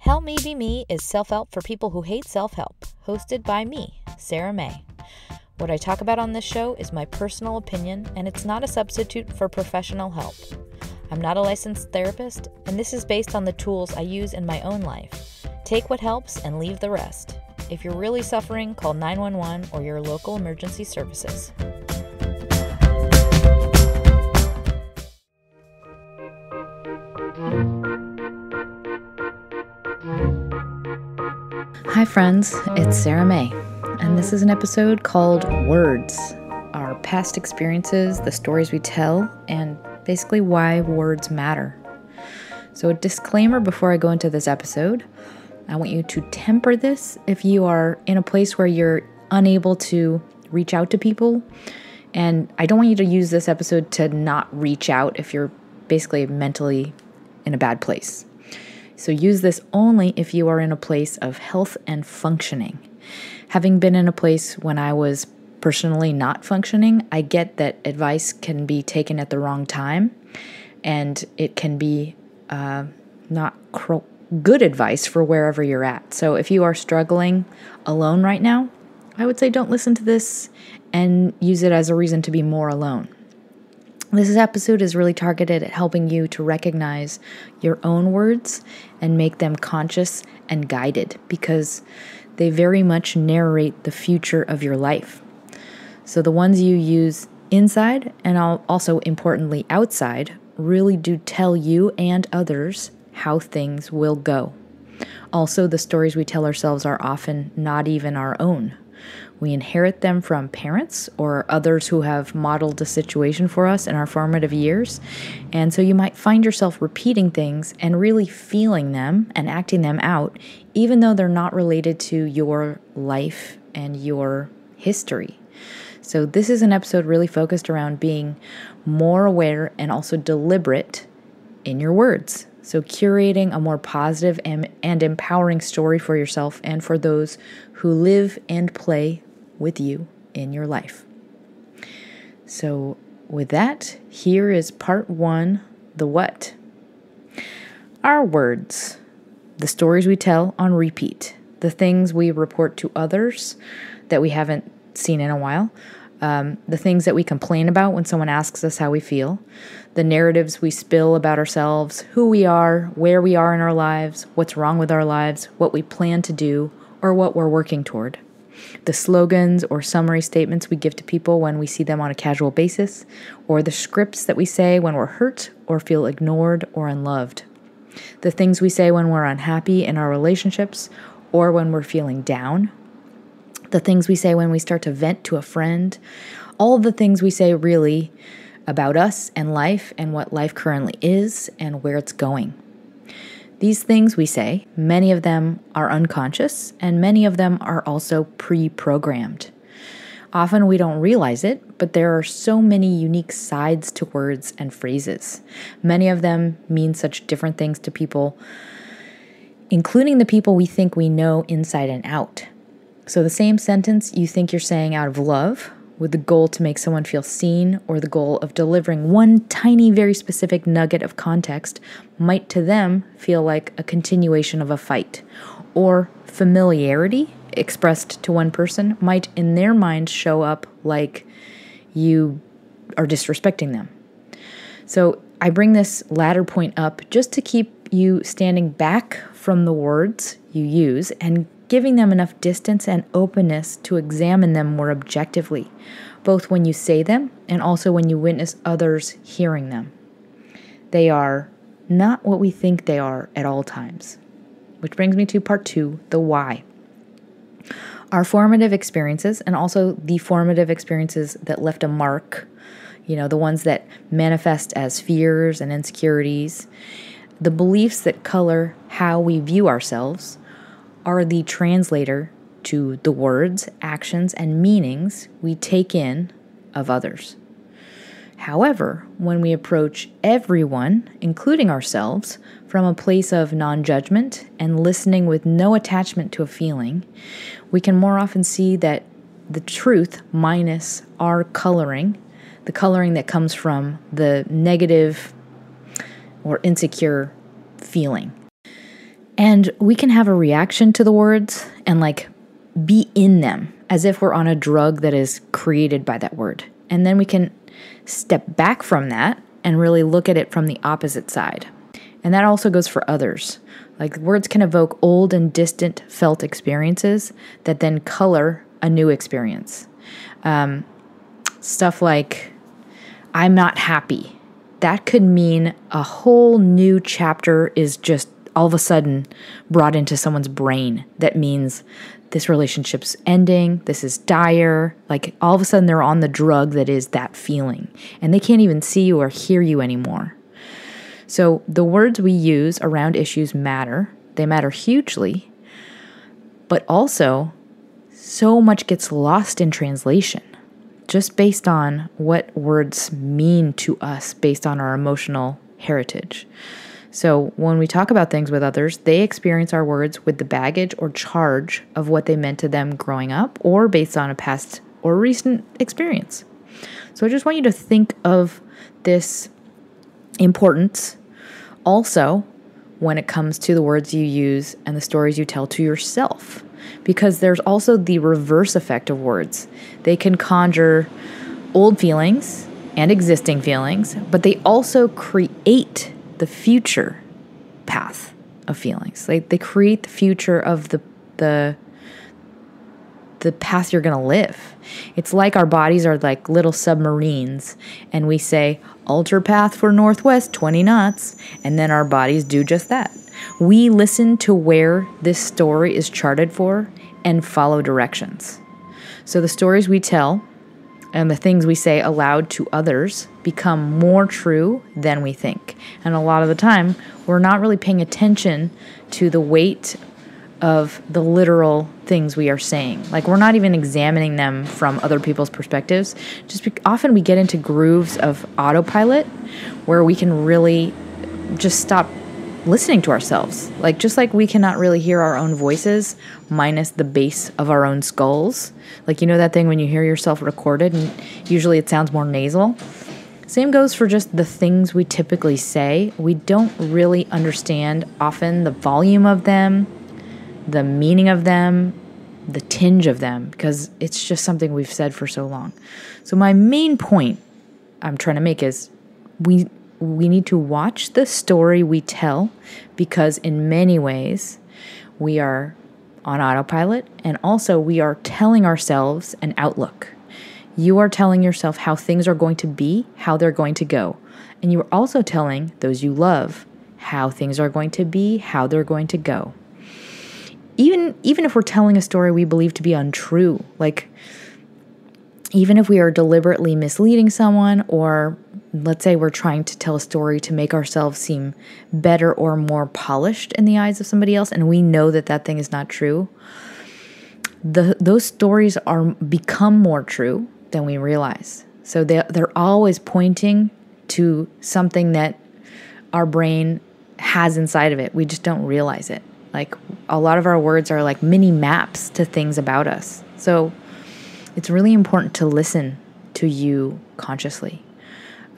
Help Me Be Me is self-help for people who hate self-help, hosted by me, Sarah May. What I talk about on this show is my personal opinion, and it's not a substitute for professional help. I'm not a licensed therapist, and this is based on the tools I use in my own life. Take what helps and leave the rest. If you're really suffering, call 911 or your local emergency services. Hi friends, it's Sarah May, and this is an episode called Words, our past experiences, the stories we tell, and basically why words matter. So a disclaimer before I go into this episode, I want you to temper this if you are in a place where you're unable to reach out to people, and I don't want you to use this episode to not reach out if you're basically mentally in a bad place. So use this only if you are in a place of health and functioning. Having been in a place when I was personally not functioning, I get that advice can be taken at the wrong time, and it can be not good advice for wherever you're at. So if you are struggling alone right now, I would say don't listen to this and use it as a reason to be more alone. This episode is really targeted at helping you to recognize your own words and make them conscious and guided, because they very much narrate the future of your life. So the ones you use inside and also importantly outside really do tell you and others how things will go. Also, the stories we tell ourselves are often not even our own. We inherit them from parents or others who have modeled a situation for us in our formative years. And so you might find yourself repeating things and really feeling them and acting them out, even though they're not related to your life and your history. So this is an episode really focused around being more aware and also deliberate in your words. So curating a more positive and empowering story for yourself and for those who live and play with you in your life. So with that, here is part one, the what. Our words, the stories we tell on repeat, the things we report to others that we haven't seen in a while, the things that we complain about when someone asks us how we feel, the narratives we spill about ourselves, who we are, where we are in our lives, what's wrong with our lives, what we plan to do, or what we're working toward, the slogans or summary statements we give to people when we see them on a casual basis, or the scripts that we say when we're hurt or feel ignored or unloved, the things we say when we're unhappy in our relationships or when we're feeling down, the things we say when we start to vent to a friend, all the things we say really about us and life and what life currently is and where it's going. These things we say, many of them are unconscious and many of them are also pre-programmed. Often we don't realize it, but there are so many unique sides to words and phrases. Many of them mean such different things to people, including the people we think we know inside and out. So the same sentence you think you're saying out of love with the goal to make someone feel seen or the goal of delivering one tiny, very specific nugget of context might to them feel like a continuation of a fight. Or familiarity expressed to one person might in their mind show up like you are disrespecting them. So I bring this latter point up just to keep you standing back from the words you use and giving them enough distance and openness to examine them more objectively, both when you say them and also when you witness others hearing them. They are not what we think they are at all times. Which brings me to part two, the why. Our formative experiences, and also the formative experiences that left a mark, you know, the ones that manifest as fears and insecurities, the beliefs that color how we view ourselves, are the translator to the words, actions, and meanings we take in of others. However, when we approach everyone, including ourselves, from a place of non-judgment and listening with no attachment to a feeling, we can more often see that the truth minus our coloring, the coloring that comes from the negative or insecure feeling. And we can have a reaction to the words and like be in them as if we're on a drug that is created by that word. And then we can step back from that and really look at it from the opposite side. And that also goes for others. Like words can evoke old and distant felt experiences that then color a new experience. Stuff like, I'm not happy. That could mean a whole new chapter is just all of a sudden brought into someone's brain. That means this relationship's ending, this is dire. Like all of a sudden they're on the drug that is that feeling. And they can't even see you or hear you anymore. So the words we use around issues matter. They matter hugely. But also, so much gets lost in translation just based on what words mean to us based on our emotional heritage. So when we talk about things with others, they experience our words with the baggage or charge of what they meant to them growing up or based on a past or recent experience. So I just want you to think of this importance also when it comes to the words you use and the stories you tell to yourself, because there's also the reverse effect of words. They can conjure old feelings and existing feelings, but they also create the future path of feelings. Like they create the future of the path you're going to live. It's like our bodies are like little submarines and we say, alter path for northwest 20 knots, and then our bodies do just that. We listen to where this story is charted for and follow directions. So the stories we tell and the things we say aloud to others become more true than we think. And a lot of the time, we're not really paying attention to the weight of the literal things we are saying. Like we're not even examining them from other people's perspectives. Often we get into grooves of autopilot where we can really just stop listening to ourselves. Like just like we cannot really hear our own voices minus the bass of our own skulls. Like you know that thing when you hear yourself recorded and usually it sounds more nasal. Same goes for just the things we typically say. We don't really understand often the volume of them, the meaning of them, the tinge of them, because it's just something we've said for so long. So my main point I'm trying to make is we need to watch the story we tell, because in many ways we are on autopilot, and also we are telling ourselves an outlook. You are telling yourself how things are going to be, how they're going to go. And you are also telling those you love how things are going to be, how they're going to go. Even if we're telling a story we believe to be untrue, like even if we are deliberately misleading someone, or let's say we're trying to tell a story to make ourselves seem better or more polished in the eyes of somebody else, and we know that that thing is not true, those stories become more true than we realize. So they're always pointing to something that our brain has inside of it. We just don't realize it. Like a lot of our words are like mini maps to things about us. So it's really important to listen to you consciously.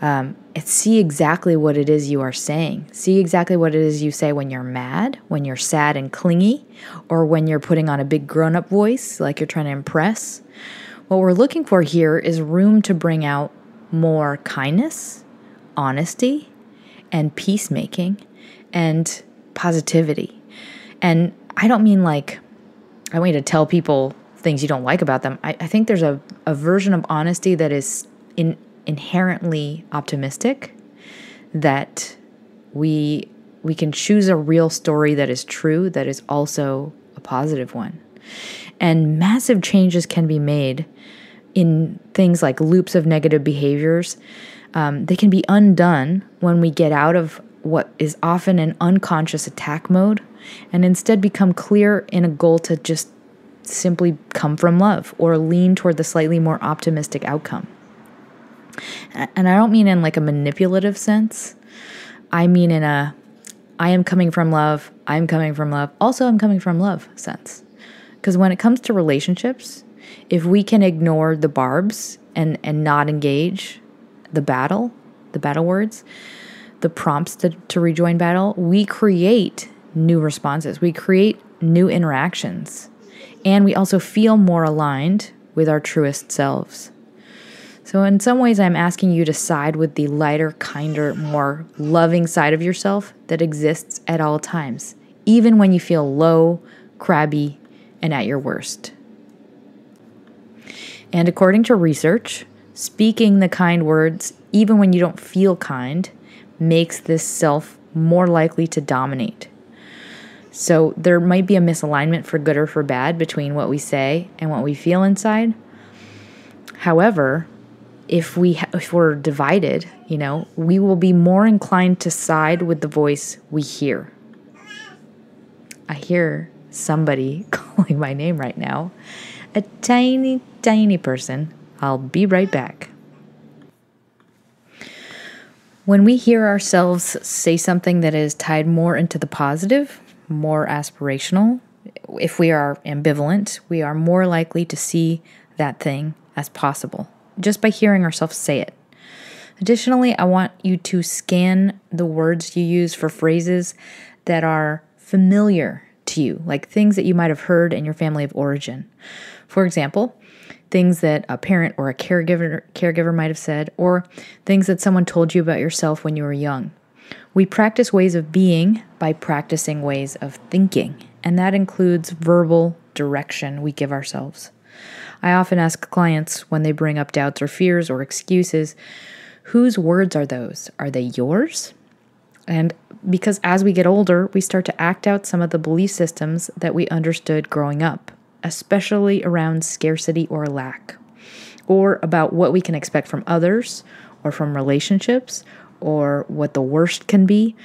And see exactly what it is you are saying. See exactly what it is you say when you're mad, when you're sad and clingy, or when you're putting on a big grown-up voice like you're trying to impress. What we're looking for here is room to bring out more kindness, honesty, and peacemaking, and positivity. And I don't mean like I want you to tell people things you don't like about them. I think there's a version of honesty that is inherently optimistic, that we can choose a real story that is true, that is also a positive one. And massive changes can be made in things like loops of negative behaviors. They can be undone when we get out of what is often an unconscious attack mode and instead become clear in a goal to just simply come from love or lean toward the slightly more optimistic outcome. And I don't mean in like a manipulative sense. I mean in a, I am coming from love, I'm coming from love, also I'm coming from love sense. Because when it comes to relationships, if we can ignore the barbs and not engage the battle words, the prompts to rejoin battle, we create new responses. We create new interactions. And we also feel more aligned with our truest selves. So in some ways, I'm asking you to side with the lighter, kinder, more loving side of yourself that exists at all times, even when you feel low, crabby, and at your worst. And according to research, speaking the kind words, even when you don't feel kind, makes this self more likely to dominate. So there might be a misalignment for good or for bad between what we say and what we feel inside. However, if we're divided, we will be more inclined to side with the voice we hear. I hear somebody calling my name right now. A tiny, tiny person. I'll be right back. When we hear ourselves say something that is tied more into the positive, more aspirational, if we are ambivalent, we are more likely to see that thing as possible, just by hearing ourselves say it. Additionally, I want you to scan the words you use for phrases that are familiar to you, like things that you might have heard in your family of origin. For example, things that a parent or a caregiver might have said, or things that someone told you about yourself when you were young. We practice ways of being by practicing ways of thinking, and that includes verbal direction we give ourselves. I often ask clients when they bring up doubts or fears or excuses, whose words are those? Are they yours? And because as we get older, we start to act out some of the belief systems that we understood growing up, especially around scarcity or lack, or about what we can expect from others or from relationships, or what the worst can be.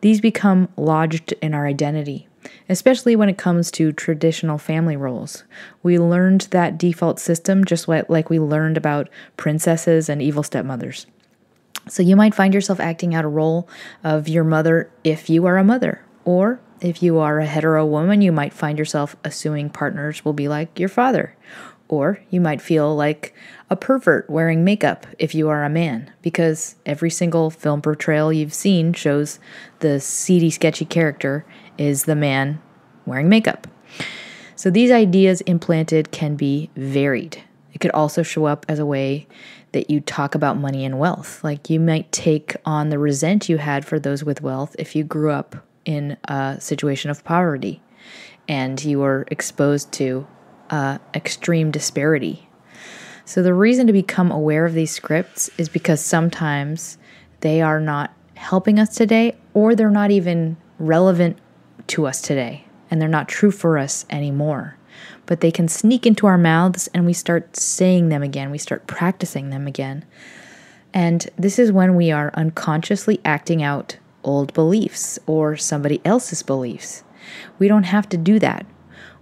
These become lodged in our identity, especially when it comes to traditional family roles. We learned that default system just like we learned about princesses and evil stepmothers. So you might find yourself acting out a role of your mother if you are a mother, or if you are a hetero woman, you might find yourself assuming partners will be like your father. Or you might feel like a pervert wearing makeup if you are a man, because every single film portrayal you've seen shows the seedy, sketchy character is the man wearing makeup. So these ideas implanted can be varied. It could also show up as a way that you talk about money and wealth. Like you might take on the resent you had for those with wealth if you grew up in a situation of poverty and you were exposed to extreme disparity. So the reason to become aware of these scripts is because sometimes they are not helping us today, or they're not even relevant to us today, and they're not true for us anymore. But they can sneak into our mouths and we start saying them again. We start practicing them again. And this is when we are unconsciously acting out old beliefs or somebody else's beliefs. We don't have to do that.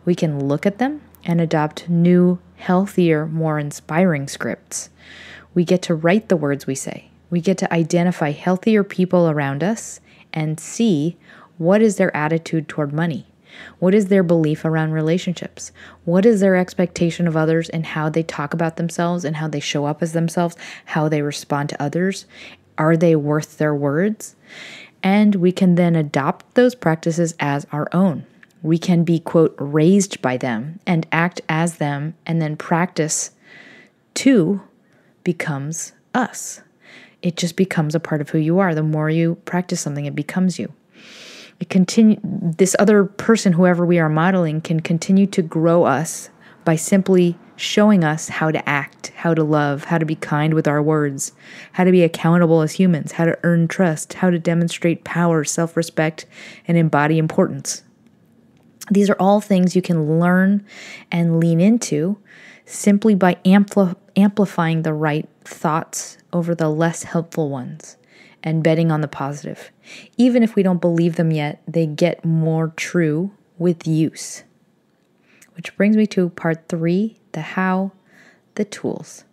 We can look at them and adopt new, healthier, more inspiring scripts. We get to write the words we say. We get to identify healthier people around us and see what is their attitude toward money. What is their belief around relationships? What is their expectation of others and how they talk about themselves and how they show up as themselves, how they respond to others? Are they worth their words? And we can then adopt those practices as our own. We can be, quote, raised by them and act as them, and then practice too becomes us. It just becomes a part of who you are. The more you practice something, it becomes you. This other person, whoever we are modeling, can continue to grow us by simply showing us how to act, how to love, how to be kind with our words, how to be accountable as humans, how to earn trust, how to demonstrate power, self-respect, and embody importance. These are all things you can learn and lean into simply by amplifying the right thoughts over the less helpful ones and betting on the positive. Even if we don't believe them yet, they get more true with use. Which brings me to part 3, the how, the tools.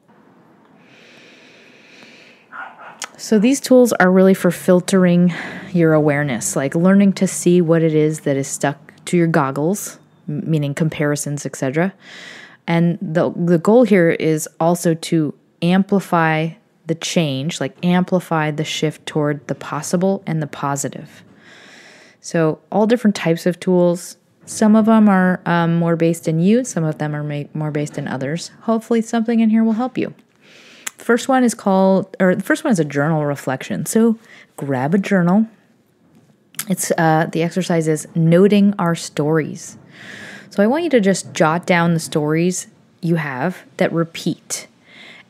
So these tools are really for filtering your awareness, like learning to see what it is that is stuck to your goggles, meaning comparisons, etc. And the goal here is also to amplify the change, like amplify the shift toward the possible and the positive. So all different types of tools. Some of them are more based in you. Some of them are more based in others. Hopefully something in here will help you. First one is called, or the first one is a journal reflection. So grab a journal. It's the exercise is noting our stories. So I want you to just jot down the stories you have that repeat.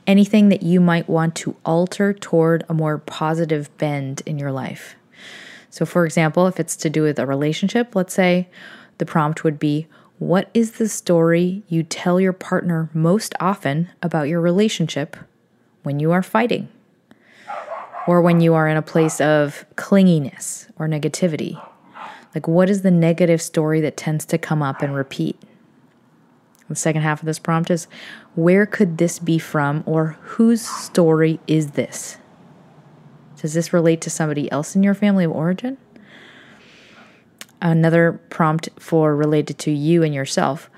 Anything that you might want to alter toward a more positive bend in your life. So for example, if it's to do with a relationship, let's say the prompt would be, what is the story you tell your partner most often about your relationship when you are fighting? Or when you are in a place of clinginess or negativity? Like, what is the negative story that tends to come up and repeat? The second half of this prompt is, where could this be from, or whose story is this? Does this relate to somebody else in your family of origin? Another prompt for related to you and yourself.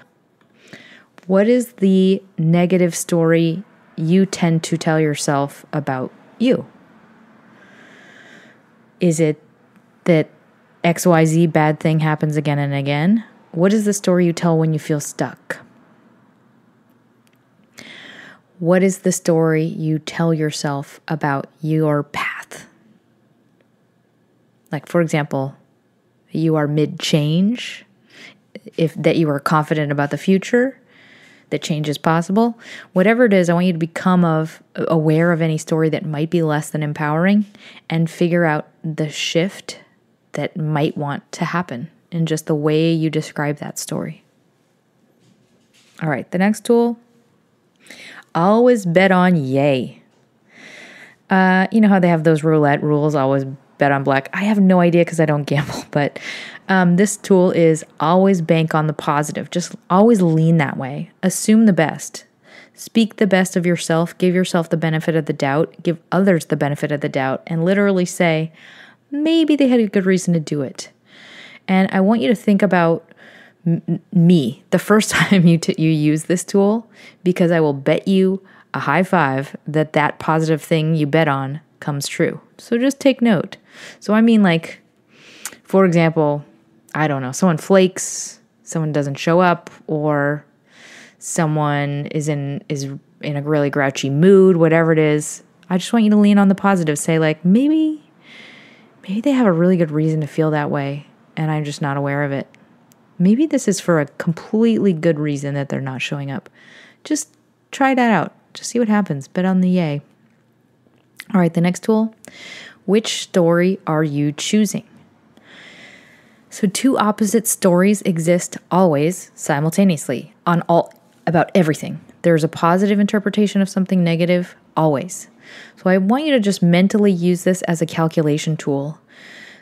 What is the negative story you tend to tell yourself about you? Is it that XYZ bad thing happens again and again? What is the story you tell when you feel stuck? What is the story you tell yourself about your path? Like, for example, you are mid-change, that you are confident about the future, that change is possible. Whatever it is, I want you to become aware of any story that might be less than empowering and figure out the shift that might want to happen in just the way you describe that story. All right, the next tool. Always bet on yay. You know how they have those roulette rules, always bet on black? I have no idea because I don't gamble, but this tool is always bank on the positive. Just always lean that way. Assume the best. Speak the best of yourself. Give yourself the benefit of the doubt. Give others the benefit of the doubt. And literally say, maybe they had a good reason to do it. And I want you to think about me the first time you use this tool, because I will bet you a high five that positive thing you bet on comes true. So just take note. So I mean, like, for example, I don't know, someone flakes, someone doesn't show up, or someone is in a really grouchy mood, whatever it is. I just want you to lean on the positive. Say, like, maybe they have a really good reason to feel that way and I'm just not aware of it. Maybe this is for a completely good reason that they're not showing up. Just try that out. Just see what happens. Bet on the yay. All right, the next tool. Which story are you choosing? So two opposite stories exist always simultaneously about everything. There's a positive interpretation of something negative always. So I want you to just mentally use this as a calculation tool.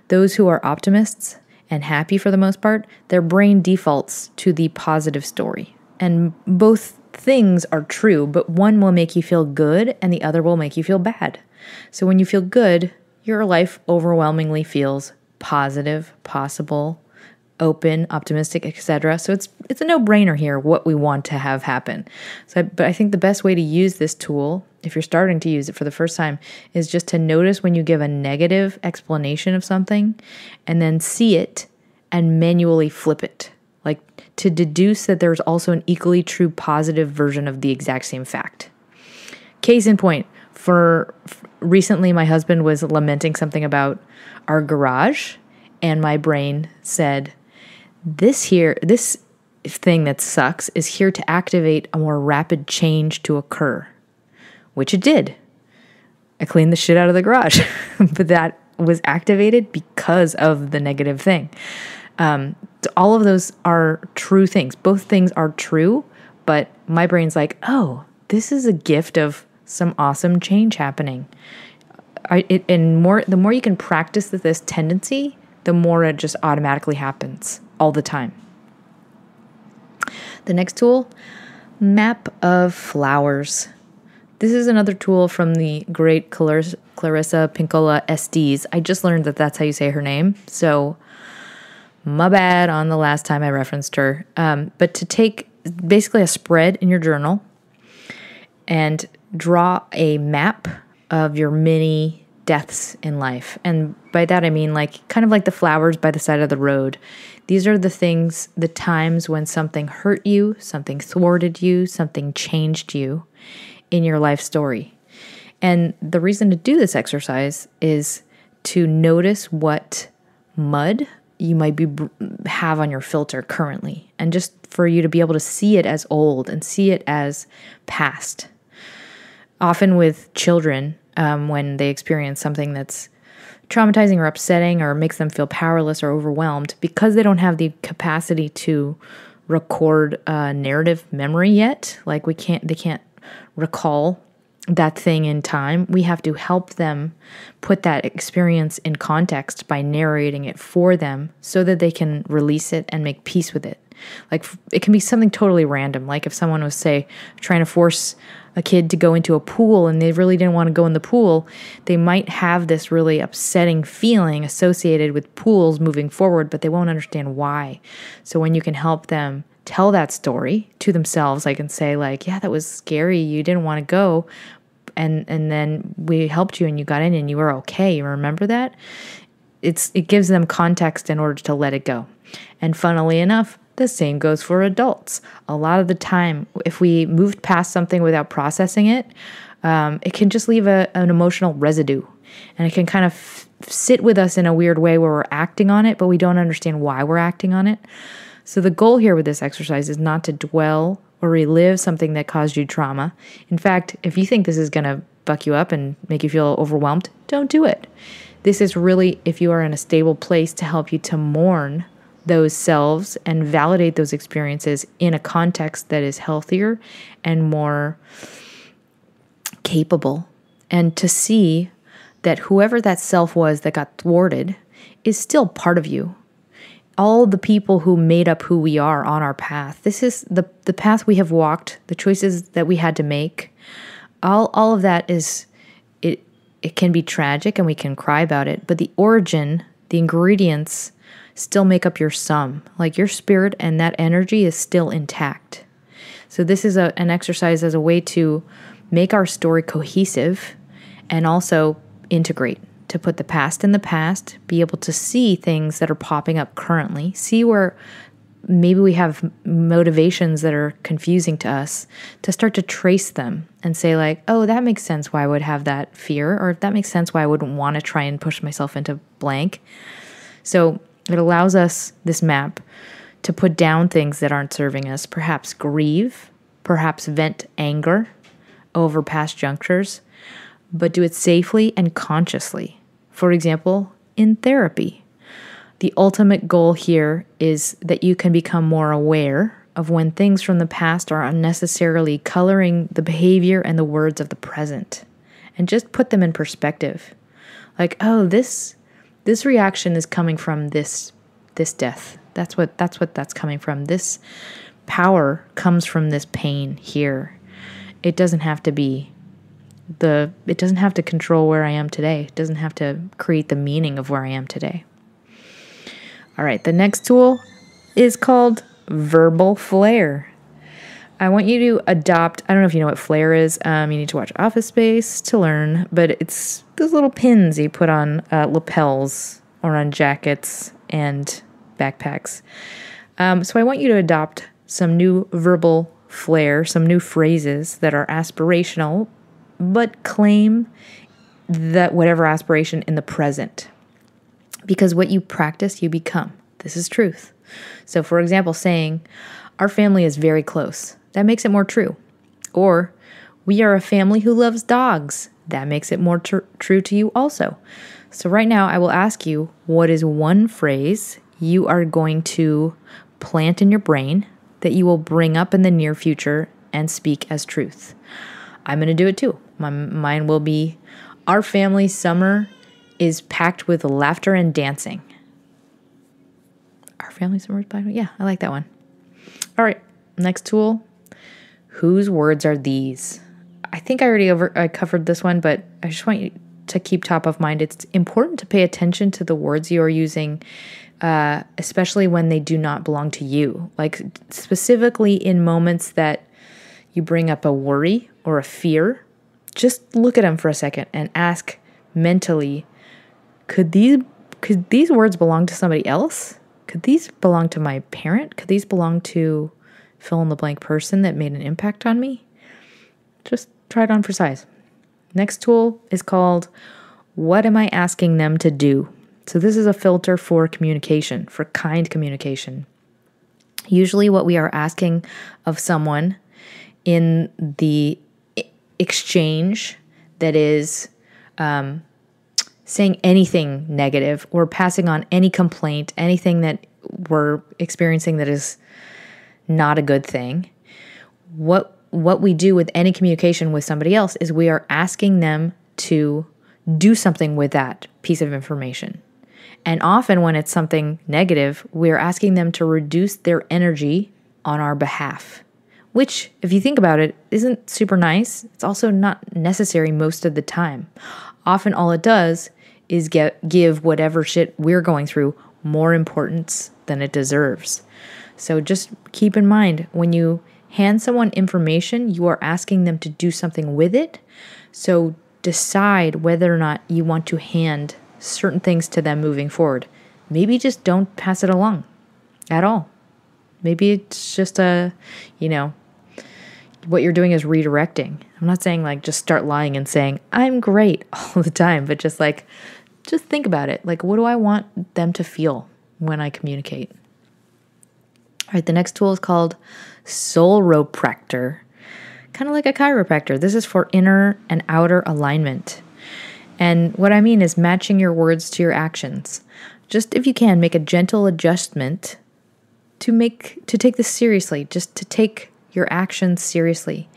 Those who are optimists and happy for the most part, their brain defaults to the positive story. And both things are true, but one will make you feel good and the other will make you feel bad. So when you feel good, your life overwhelmingly feels positive, possible, open, optimistic, etc. So it's a no-brainer here what we want to have happen. But I think the best way to use this tool, if you're starting to use it for the first time, is just to notice when you give a negative explanation of something and then see it and manually flip it. Like, to deduce that there's also an equally true positive version of the exact same fact. Case in point, recently my husband was lamenting something about our garage and my brain said, this thing that sucks is here to activate a more rapid change to occur. Which it did. I cleaned the shit out of the garage, but that was activated because of the negative thing. All of those are true things. Both things are true, but my brain's like, oh, this is a gift of some awesome change happening. The more you can practice this tendency, the more it just automatically happens all the time. The next tool, map of flowers. This is another tool from the great Clarissa Pinkola Estes. I just learned that that's how you say her name, so my bad on the last time I referenced her. But to take basically a spread in your journal and draw a map of your mini deaths in life. And by that, I mean like kind of like the flowers by the side of the road. These are the things, the times when something hurt you, something thwarted you, something changed you in your life story. And the reason to do this exercise is to notice what mud you might have on your filter currently, and just for you to be able to see it as old and see it as past. Often with children, when they experience something that's traumatizing or upsetting or makes them feel powerless or overwhelmed, because they don't have the capacity to record a narrative memory yet, like they can't recall that thing in time, we have to help them put that experience in context by narrating it for them so that they can release it and make peace with it. Like, it can be something totally random. Like if someone was, say, trying to force a kid to go into a pool and they really didn't want to go in the pool, they might have this really upsetting feeling associated with pools moving forward, but they won't understand why. So when you can help them tell that story to themselves, I can say like, yeah, that was scary. You didn't want to go. And then we helped you and you got in and you were okay. You remember that? It gives them context in order to let it go. And funnily enough, the same goes for adults. A lot of the time, if we moved past something without processing it, it can just leave an emotional residue. And it can kind of sit with us in a weird way where we're acting on it, but we don't understand why we're acting on it. So the goal here with this exercise is not to dwell or relive something that caused you trauma. In fact, if you think this is going to buck you up and make you feel overwhelmed, don't do it. This is really, if you are in a stable place, to help you to mourn those selves and validate those experiences in a context that is healthier and more capable, and to see that whoever that self was that got thwarted is still part of you. All the people who made up who we are on our path, this is the path we have walked, the choices that we had to make, all of that is, it can be tragic and we can cry about it, but the origin, the ingredients still make up your sum. Like your spirit and that energy is still intact. So this is an exercise as a way to make our story cohesive and also integrate, to put the past in the past, be able to see things that are popping up currently, see where maybe we have motivations that are confusing to us, to start to trace them and say like, oh, that makes sense why I would have that fear, or that makes sense why I wouldn't want to try and push myself into blank. So it allows us, this map, to put down things that aren't serving us, perhaps grieve, perhaps vent anger over past junctures, but do it safely and consciously. For example, in therapy. The ultimate goal here is that you can become more aware of when things from the past are unnecessarily coloring the behavior and the words of the present, and just put them in perspective. Like, oh, this reaction is coming from this death. That's what that's coming from. This power comes from this pain here. It doesn't have to be it doesn't have to control where I am today. It doesn't have to create the meaning of where I am today. All right, the next tool is called verbal flair. I want you to adopt, I don't know if you know what flair is. You need to watch Office Space to learn, but it's those little pins you put on lapels or on jackets and backpacks. So I want you to adopt some new verbal flair, some new phrases that are aspirational, but claim that whatever aspiration in the present. Because what you practice, you become. This is truth. So for example, saying, our family is very close. That makes it more true. Or, we are a family who loves dogs. That makes it more true to you also. So right now, I will ask you, what is one phrase you are going to plant in your brain that you will bring up in the near future and speak as truth? I'm going to do it too. Mine will be, our family summer is packed with laughter and dancing. Our family summer is packed with, yeah, I like that one. All right, next tool. Whose words are these? I think I already covered this one, but I just want you to keep top of mind. It's important to pay attention to the words you are using, especially when they do not belong to you. Like specifically in moments that you bring up a worry or a fear, just look at them for a second and ask, mentally, could these words belong to somebody else? Could these belong to my parent? Could these belong to fill in the blank person that made an impact on me? Just try it on for size. Next tool is called, what am I asking them to do? So this is a filter for communication, for kind communication. Usually what we are asking of someone in the exchange that is saying anything negative or passing on any complaint, anything that we're experiencing that is not a good thing, what we do with any communication with somebody else is we are asking them to do something with that piece of information. And often when it's something negative, we're asking them to reduce their energy on our behalf, which, if you think about it, isn't super nice. It's also not necessary most of the time. Often all it does is give whatever shit we're going through more importance than it deserves. So just keep in mind, when you hand someone information, you are asking them to do something with it. So decide whether or not you want to hand certain things to them moving forward. Maybe just don't pass it along at all. Maybe it's just what you're doing is redirecting. I'm not saying like just start lying and saying, I'm great all the time, but just think about it. Like, what do I want them to feel when I communicate? All right, the next tool is called Solropractor, kind of like a chiropractor. This is for inner and outer alignment. And what I mean is matching your words to your actions. Just if you can, make a gentle adjustment to take this seriously, just to take your actions seriously,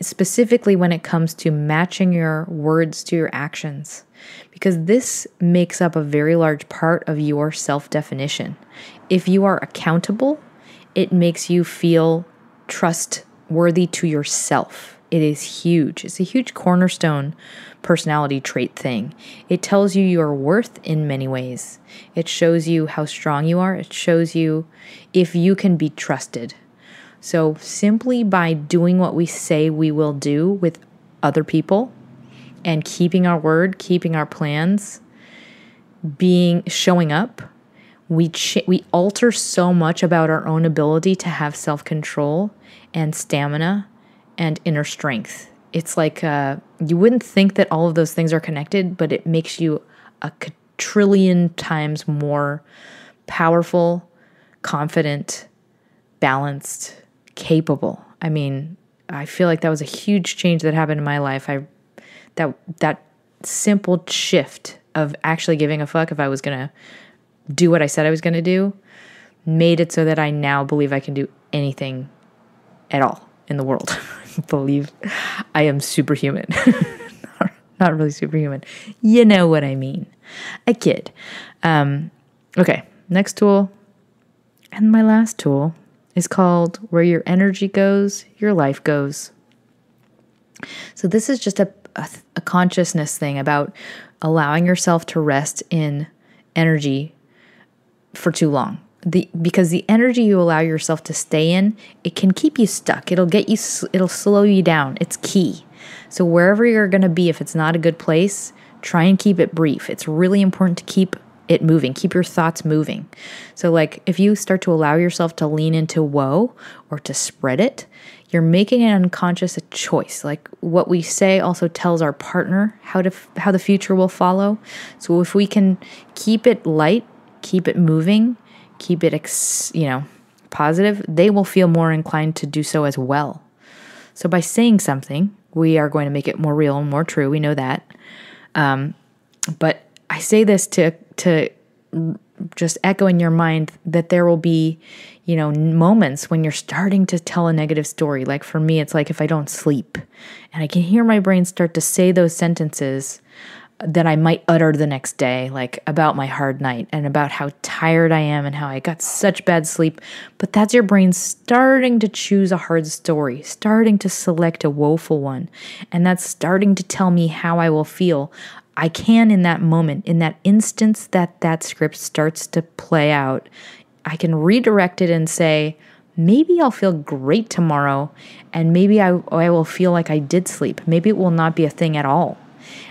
specifically when it comes to matching your words to your actions, because this makes up a very large part of your self-definition. If you are accountable, it makes you feel trustworthy to yourself. It is huge. It's a huge cornerstone personality trait thing. It tells you your worth in many ways. It shows you how strong you are. It shows you if you can be trusted. So simply by doing what we say we will do with other people and keeping our word, keeping our plans, showing up, we alter so much about our own ability to have self-control and stamina and inner strength. It's like you wouldn't think that all of those things are connected, but it makes you a trillion times more powerful, confident, balanced, capable. I mean, I feel like that was a huge change that happened in my life. That simple shift of actually giving a fuck if I was going to do what I said I was going to do made it so that I now believe I can do anything at all in the world. Believe I am superhuman. Not really superhuman. You know what I mean. A kid. Okay, next tool. And my last tool is called Where Your Energy Goes, Your Life Goes. So this is just a consciousness thing about allowing yourself to rest in energy for too long. Because the energy you allow yourself to stay in, it can keep you stuck. It'll slow you down. It's key. So wherever you're going to be, if it's not a good place, try and keep it brief. It's really important to keep it moving. Keep your thoughts moving. So like if you start to allow yourself to lean into woe or to spread it, you're making an unconscious choice. Like what we say also tells our partner how the future will follow. So if we can keep it light, keep it moving, keep it positive, they will feel more inclined to do so as well. So by saying something, we are going to make it more real and more true. We know that. But I say this to just echo in your mind that there will be, moments when you're starting to tell a negative story. Like for me, it's like if I don't sleep and I can hear my brain start to say those sentences that I might utter the next day, like about my hard night and about how tired I am and how I got such bad sleep. But that's your brain starting to choose a hard story, starting to select a woeful one. And that's starting to tell me how I will feel. I can, in that moment, in that instance that script starts to play out, I can redirect it and say, maybe I'll feel great tomorrow, and maybe I will feel like I did sleep. Maybe it will not be a thing at all.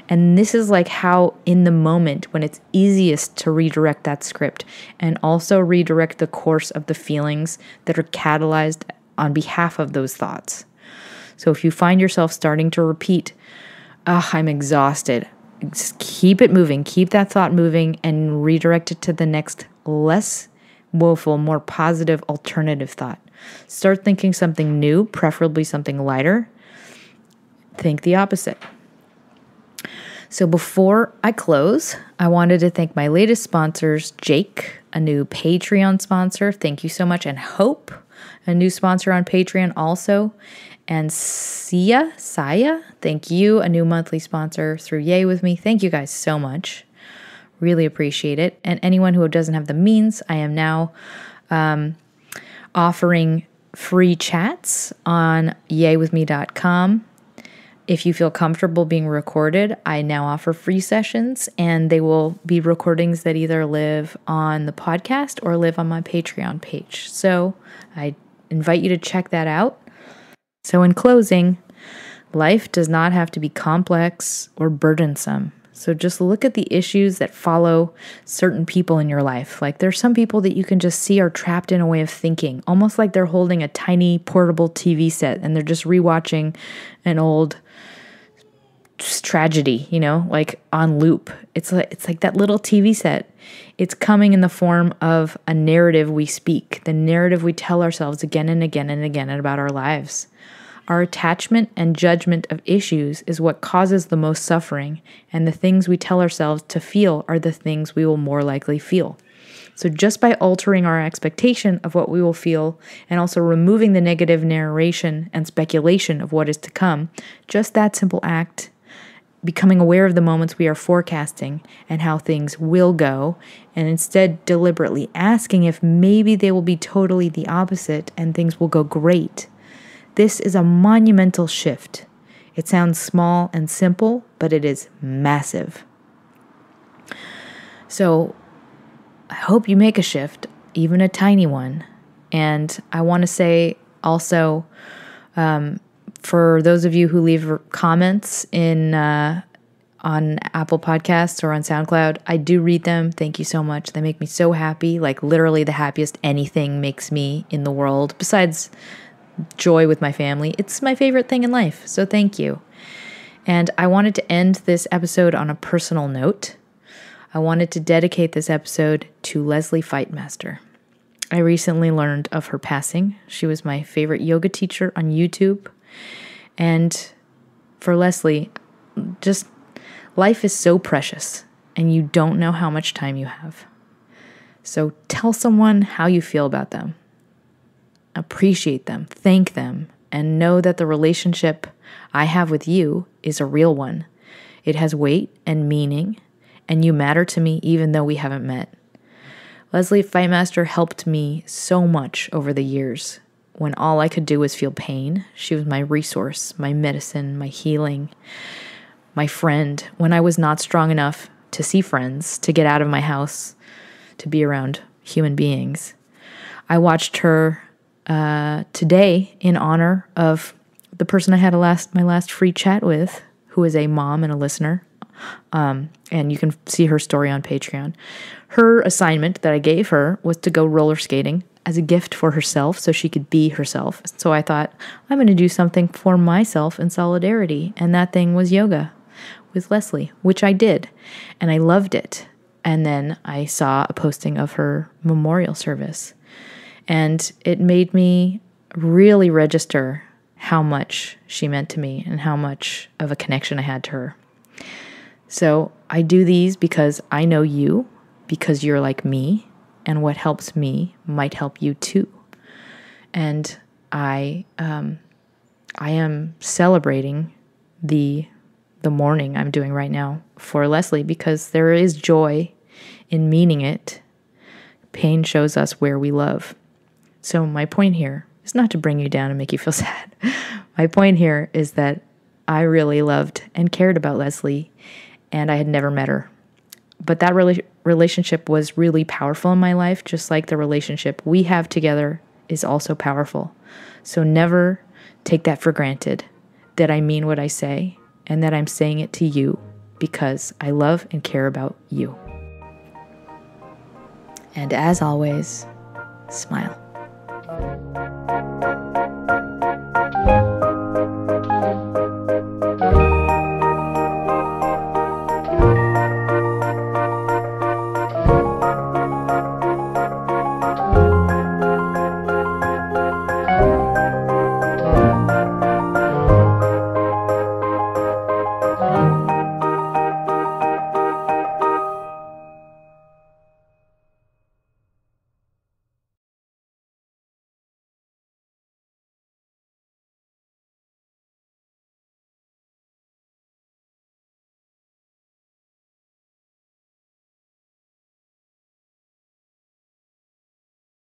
And this is like how in the moment when it's easiest to redirect that script and also redirect the course of the feelings that are catalyzed on behalf of those thoughts. So if you find yourself starting to repeat, "Ah, I'm exhausted," just keep it moving, keep that thought moving and redirect it to the next less woeful, more positive alternative thought. Start thinking something new, preferably something lighter. Think the opposite. So before I close, I wanted to thank my latest sponsors, Jake, a new Patreon sponsor. Thank you so much. And Hope, a new sponsor on Patreon also. And Sia, thank you, a new monthly sponsor through Yay With Me. Thank you guys so much. Really appreciate it. And anyone who doesn't have the means, I am now offering free chats on yaywithme.com. If you feel comfortable being recorded, I now offer free sessions, and they will be recordings that either live on the podcast or live on my Patreon page. So I invite you to check that out. So in closing, life does not have to be complex or burdensome. So just look at the issues that follow certain people in your life. Like there's some people that you can just see are trapped in a way of thinking, almost like they're holding a tiny portable TV set and they're just rewatching an old tragedy, you know, like on loop. It's like that little TV set. It's coming in the form of a narrative we speak, the narrative we tell ourselves again and again and again about our lives. Our attachment and judgment of issues is what causes the most suffering, and the things we tell ourselves to feel are the things we will more likely feel. So just by altering our expectation of what we will feel and also removing the negative narration and speculation of what is to come, just that simple act, becoming aware of the moments we are forecasting and how things will go, and instead deliberately asking if maybe they will be totally the opposite and things will go great. This is a monumental shift. It sounds small and simple, but it is massive. So I hope you make a shift, even a tiny one. And I want to say also, for those of you who leave comments on Apple Podcasts or on SoundCloud, I do read them. Thank you so much. They make me so happy, like literally the happiest anything makes me in the world, besides joy with my family. It's my favorite thing in life, so thank you. And I wanted to end this episode on a personal note. I wanted to dedicate this episode to Leslie Fightmaster. I recently learned of her passing. She was my favorite yoga teacher on YouTube. And for Leslie, just life is so precious, and you don't know how much time you have. So tell someone how you feel about them. Appreciate them, thank them, and know that the relationship I have with you is a real one. It has weight and meaning, and you matter to me even though we haven't met. Leslie Fightmaster helped me so much over the years. When all I could do was feel pain, she was my resource, my medicine, my healing, my friend. When I was not strong enough to see friends, to get out of my house, to be around human beings, I watched her today, in honor of the person I had my last free chat with, who is a mom and a listener, and you can see her story on Patreon. Her assignment that I gave her was to go roller skating as a gift for herself so she could be herself. So I thought, I'm going to do something for myself in solidarity, and that thing was yoga with Leslie, which I did, and I loved it. And then I saw a posting of her memorial service, and it made me really register how much she meant to me and how much of a connection I had to her. So I do these because I know you, because you're like me, and what helps me might help you too. And I am celebrating the mourning I'm doing right now for Leslie, because there is joy in meaning it. Pain shows us where we love. So my point here is not to bring you down and make you feel sad. My point here is that I really loved and cared about Leslie, and I had never met her. But that relationship was really powerful in my life, just like the relationship we have together is also powerful. So never take that for granted, that I mean what I say and that I'm saying it to you because I love and care about you. And as always, smile.